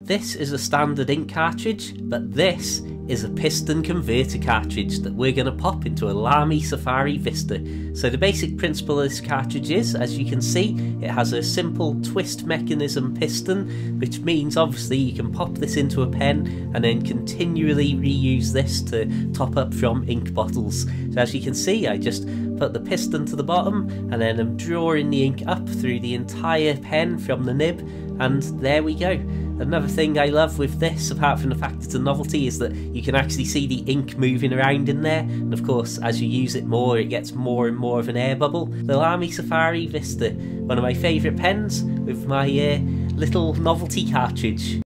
This is a standard ink cartridge, but this is a piston converter cartridge that we're going to pop into a Lamy Safari Vista. So the basic principle of this cartridge is, as you can see, it has a simple twist mechanism piston, which means obviously you can pop this into a pen and then continually reuse this to top up from ink bottles. So as you can see, I just put the piston to the bottom and then I'm drawing the ink up through the entire pen from the nib, and there we go. Another thing I love with this, apart from the fact it's a novelty, is that you can actually see the ink moving around in there, and of course as you use it more, it gets more and more of an air bubble. The Lamy Safari Vista, one of my favourite pens, with my little novelty cartridge.